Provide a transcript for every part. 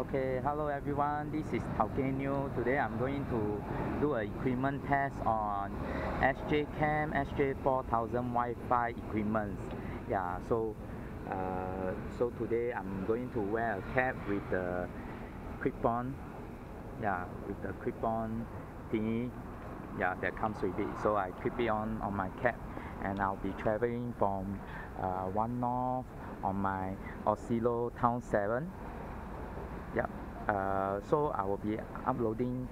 Okay, hello everyone, this is TowkayNew. Today I'm going to do an equipment test on SJCAM SJ4000 Wi-Fi equipment. Yeah, so today I'm going to wear a cap with the clip-on, yeah, with the clip-on thingy, yeah, that comes with it. So I clip it on my cap, and I'll be traveling from one north on my Oxelo Town 7. Yeah, so I will be uploading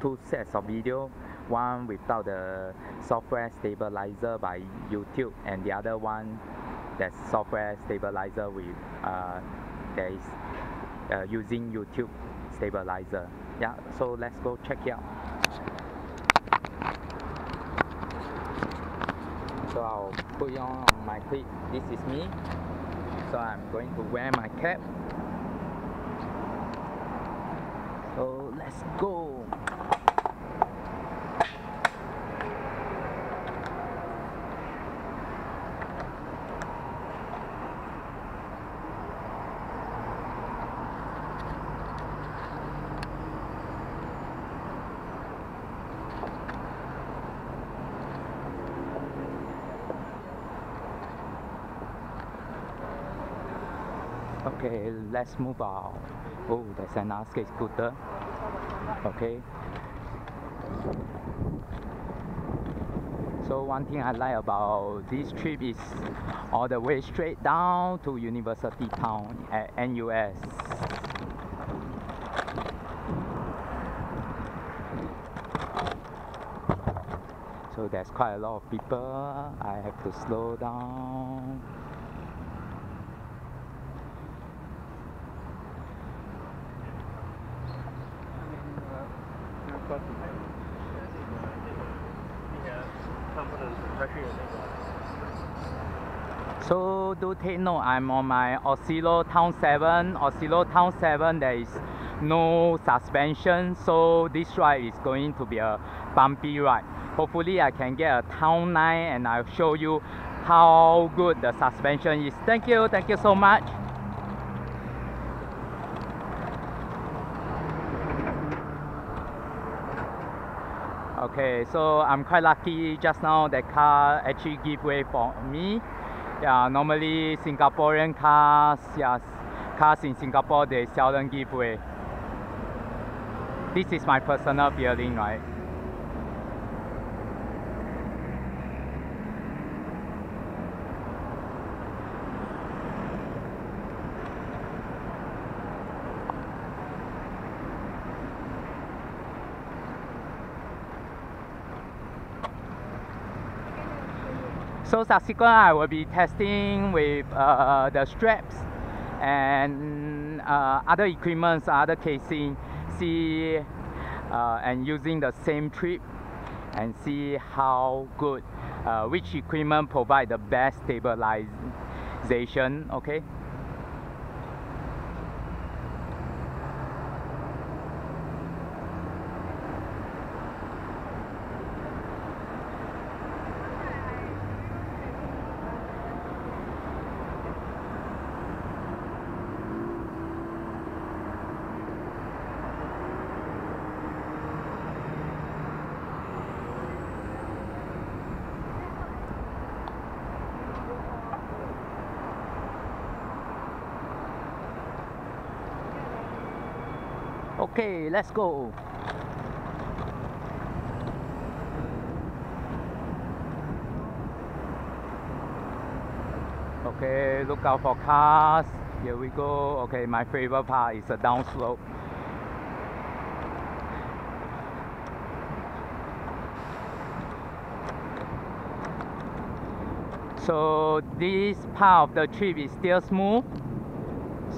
two sets of video, one without the software stabilizer by YouTube, and the other one that's software stabilizer with that is using YouTube stabilizer. Yeah, so let's go check it out. So I'll put it on my clip. This is me. So I'm going to wear my cap. So let's go. Okay, let's move out. Oh, there's an skate scooter. Okay. So one thing I like about this trip is all the way straight down to University Town at NUS. So there's quite a lot of people. I have to slow down. So do take note, I'm on my Oxelo Town 7. Oxelo Town 7, there is no suspension, so this ride is going to be a bumpy ride. Hopefully I can get a Town 9 and I'll show you how good the suspension is. Thank you so much. Okay, so I'm quite lucky just now the car actually gave way for me. Yeah, normally Singaporean cars, yes, cars in Singapore, they seldom give way. This is my personal feeling, right? So subsequently, I will be testing with the straps and other equipments, other casing, see and using the same trip and see how good which equipment provide the best stabilization. Okay. Okay, let's go. Okay, look out for cars. Here we go. Okay, my favorite part is the downslope. So this part of the trip is still smooth.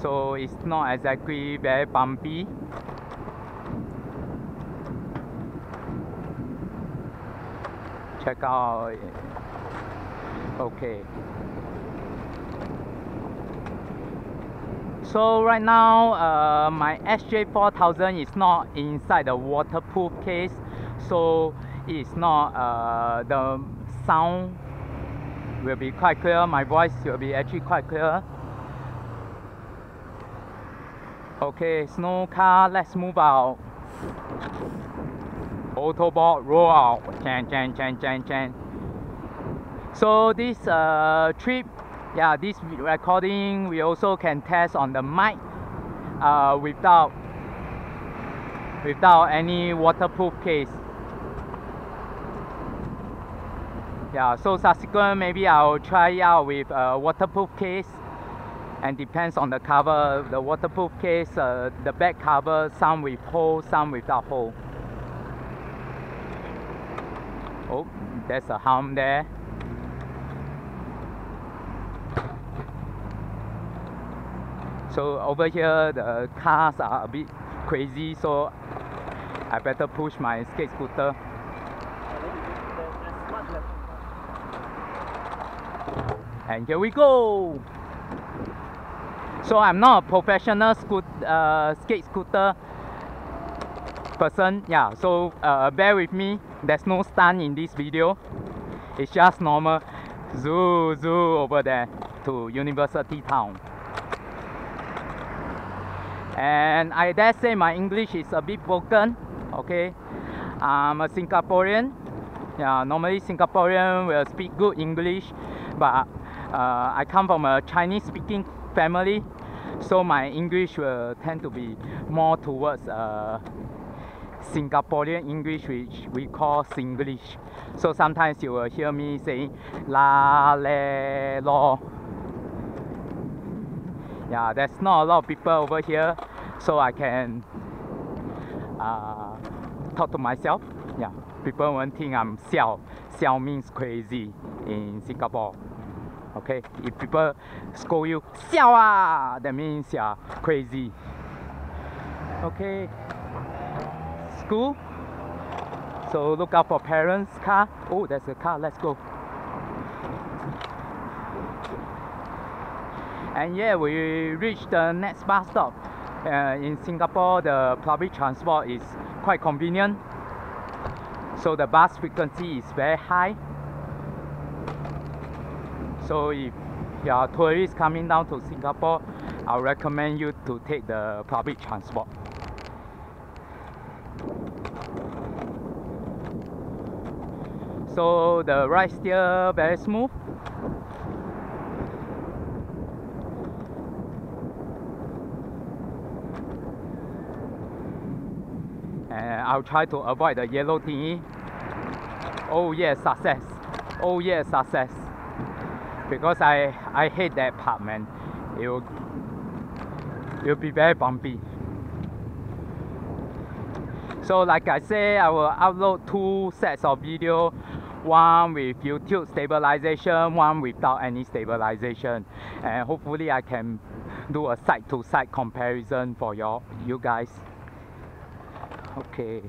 So it's not exactly very bumpy. Check out. Okay. So right now, my SJ4000 is not inside the waterproof case, so it's not the sound will be quite clear. My voice will be actually quite clear. Okay, snow car, let's move out. Autobot, roll out. Chan. So this trip, yeah, this recording, we also can test on the mic without any waterproof case. Yeah, so subsequent maybe I'll try out with a waterproof case, and depends on the cover. The waterproof case, the back cover, some with hole, some without hole. Oh, there's a hump there. So over here the cars are a bit crazy, so I better push my skate scooter. And here we go! So I'm not a professional skate scooter person, yeah, so bear with me, there's no stunt in this video. It's just normal zoo over there to University Town. And I dare say my English is a bit broken, okay? I'm a Singaporean. Yeah, normally Singaporean will speak good English, but I come from a Chinese-speaking family, so my English will tend to be more towards Singaporean English, which we call Singlish. So sometimes you will hear me saying la, le, lo. Yeah, there's not a lot of people over here, so I can talk to myself. Yeah, people won't think I'm xiao. Xiao means crazy in Singapore. Okay, if people scold you, xiao ah, that means yeah, crazy. Okay, school. So look out for parents' car. Oh, there's a car. Let's go. And yeah, we reached the next bus stop. In Singapore, the public transport is quite convenient, so the bus frequency is very high. So if you are tourists coming down to Singapore, I recommend you to take the public transport. So the ride still very smooth. I'll try to avoid the yellow thingy. Oh yeah, success. Oh yeah, success. Because I hate that part, man. It'll be very bumpy. So like I say, I will upload two sets of video. One with YouTube stabilization, one without any stabilization. And hopefully I can do a side-to-side comparison for you guys. Okay,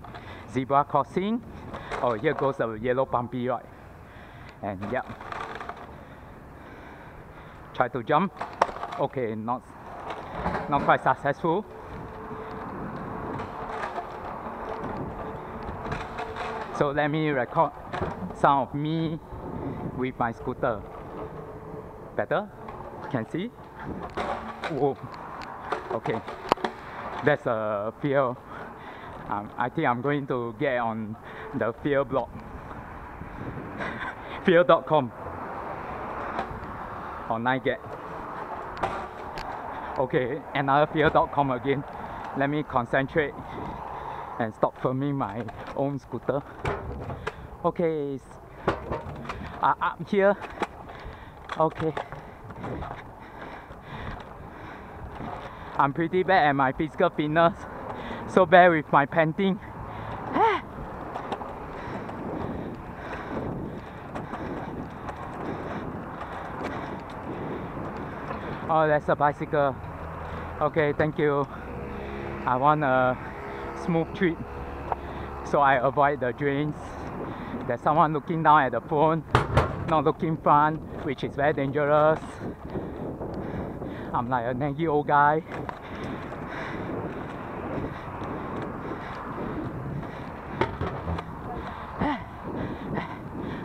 zebra crossing. Oh, here goes the yellow bumpy ride. And yeah, try to jump. Okay, not quite successful. So let me record some of me with my scooter. Better? Can see? Whoa. Okay, that's a fear. I think I'm going to get on the fear blog, fear.com, online get. Okay, another fear.com again. Let me concentrate and stop filming my own scooter. Okay, up here. Okay, I'm pretty bad at my physical fitness, so bad with my panting. Oh, that's a bicycle. Okay, thank you. I want a smooth trip, so I avoid the drains. There's someone looking down at the phone, not looking front, which is very dangerous. I'm like a naggy old guy.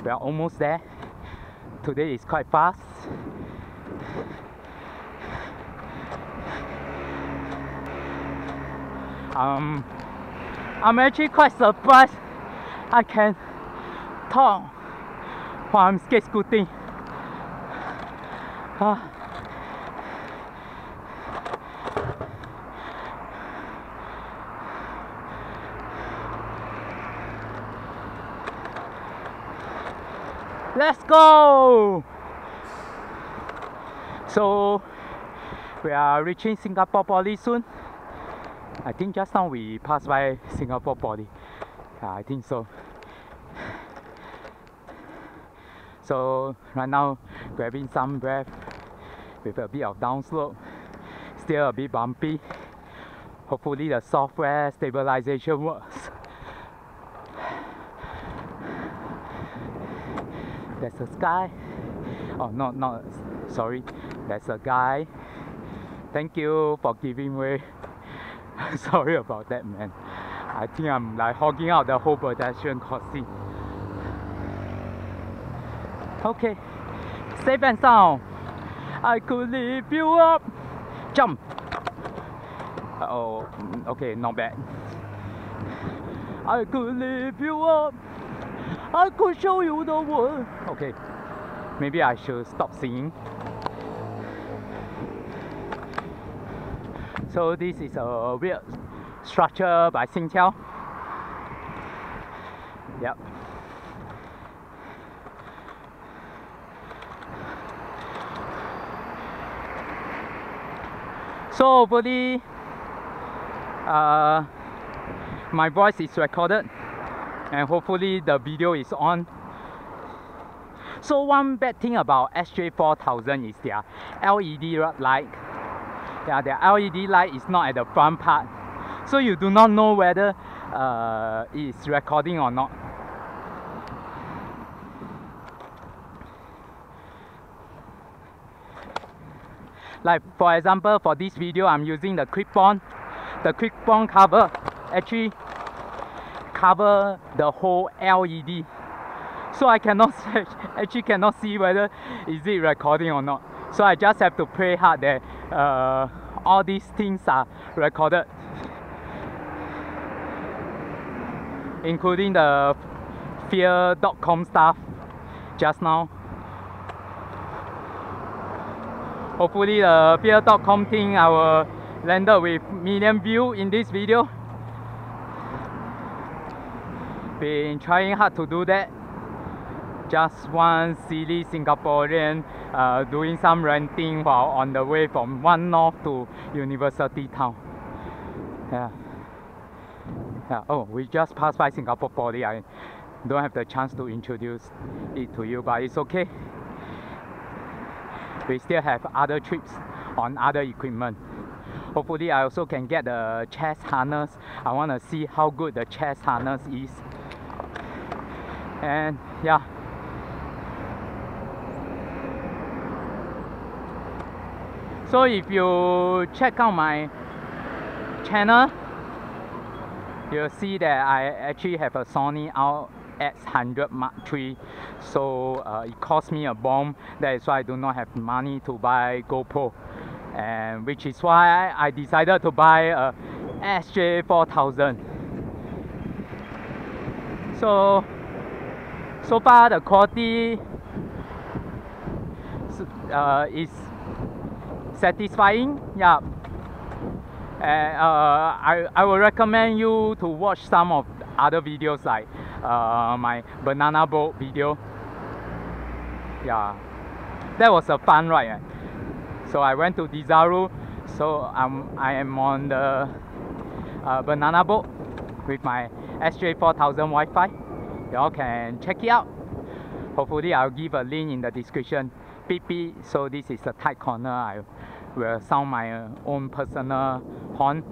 We are almost there. Today is quite fast. I'm actually quite surprised I can talk while I'm skate scooting. Let's go! So we are reaching Singapore Poly soon. I think just now we passed by Singapore Poly. Yeah, I think so. So right now grabbing some breath with a bit of downslope. Still a bit bumpy. Hopefully the software stabilization works. There's a sky. Oh, not sorry. There's a guy. Thank you for giving way. Sorry about that, man. I think I'm like hogging out the whole pedestrian crossing. Okay, safe and sound. I could lift you up. Jump. Oh, okay, not bad. I could lift you up. I could show you the world. Okay, maybe I should stop singing. So this is a weird structure by Singtel. Yep. So hopefully my voice is recorded. And hopefully the video is on. So one bad thing about SJ4000 is their LED light. Yeah, their LED light is not at the front part. So you do not know whether it's recording or not. Like for example, for this video I'm using the clip-on. The clip-on cover actually cover the whole LED, so I cannot actually cannot see whether is it recording or not. So I just have to pray hard that all these things are recorded, including the fear.com stuff just now. Hopefully the fear.com thing I will land up with million views in this video. Been trying hard to do that. Just one silly Singaporean doing some ranting while on the way from One North to University Town. Yeah. Yeah. Oh, we just passed by Singapore Poly. I don't have the chance to introduce it to you, but it's okay. We still have other trips on other equipment. Hopefully I also can get the chest harness. I want to see how good the chest harness is. And yeah. So if you check out my channel, you'll see that I actually have a Sony RX100 Mark III. So it cost me a bomb. That is why I do not have money to buy GoPro. And which is why I decided to buy a SJ4000. So far the quality is satisfying, yeah. And I will recommend you to watch some of other videos like my banana boat video. Yeah, that was a fun ride. So I went to Desaru, so I am on the banana boat with my SJ4000 Wi-Fi. Y'all can check it out. Hopefully I'll give a link in the description. PP, so this is a tight corner. I will sound my own personal horn.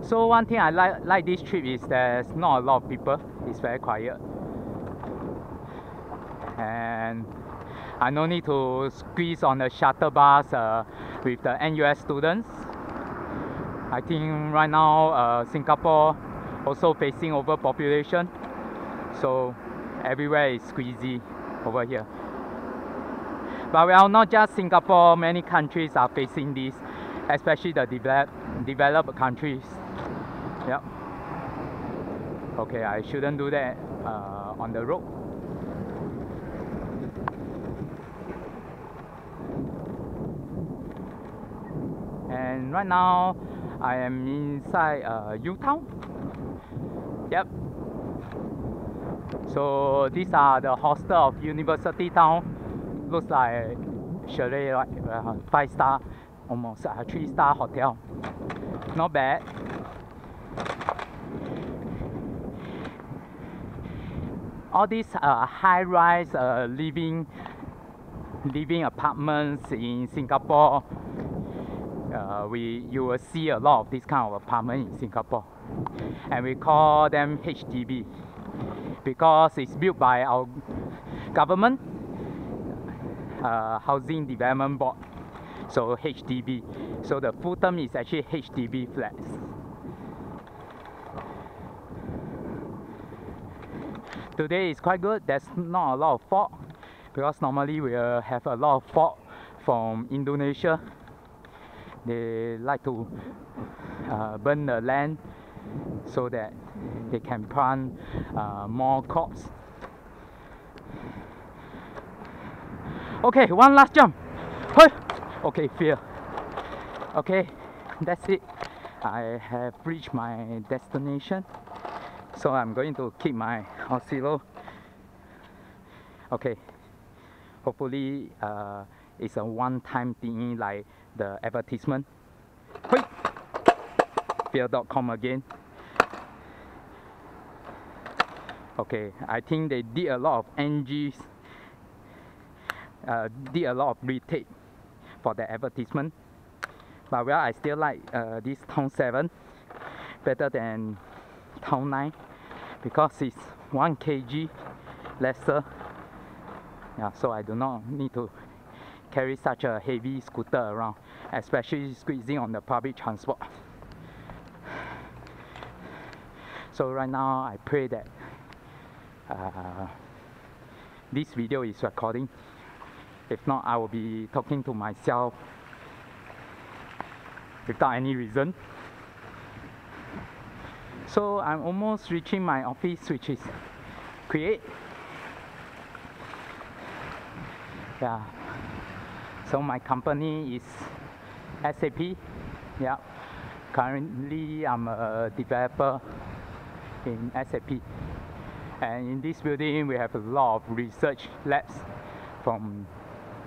So one thing I like this trip is there's not a lot of people. It's very quiet. And I no need to squeeze on the shuttle bus with the NUS students. I think right now Singapore also facing overpopulation, so everywhere is squeezy over here. But well, not just Singapore, many countries are facing this. especially the developed countries. Yep. Okay, I shouldn't do that on the road. And right now, I am inside Utown. Yep. So these are the hostel of University Town. Looks like chalet, right? 5-star, almost 3-star hotel. Not bad. All these high-rise living apartments in Singapore. You will see a lot of this kind of apartment in Singapore, and we call them HDB because it's built by our government Housing Development Board, so HDB. So the full term is actually HDB flats. Today is quite good. There's not a lot of fog because normally we have a lot of fog from Indonesia. They like to burn the land so that they can plant more crops. Okay, one last jump. Okay, fear. Okay, that's it. I have reached my destination, so I'm going to keep my Oxelo. Okay, hopefully it's a one-time thingy like the advertisement. Fear.com again. Okay, I think they did a lot of NGs, did a lot of retake for the advertisement. But well, I still like this Town 7 better than Town 9 because it's 1 kg lesser. Yeah, so I do not need to carry such a heavy scooter around, especially squeezing on the public transport. So right now I pray that this video is recording. If not, I will be talking to myself without any reason. So I'm almost reaching my office, which is Create. Yeah. So my company is SAP. Yeah. Currently I'm a developer in SAP. And in this building we have a lot of research labs from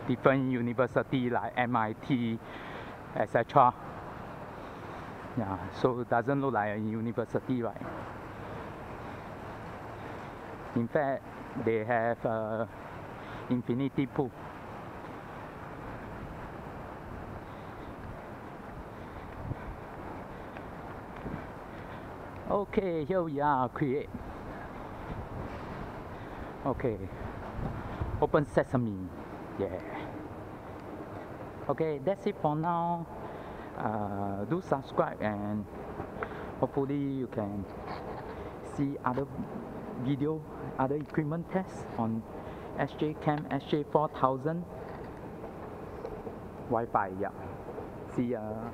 different universities like MIT, etc. Yeah, so it doesn't look like a university, right? In fact, they have an infinity pool. Okay, here we are, Create. Okay, open sesame, yeah. Okay, that's it for now. Do subscribe and hopefully you can see other video, other equipment tests on SJCAM SJ4000 Wi-Fi, yeah. See ya.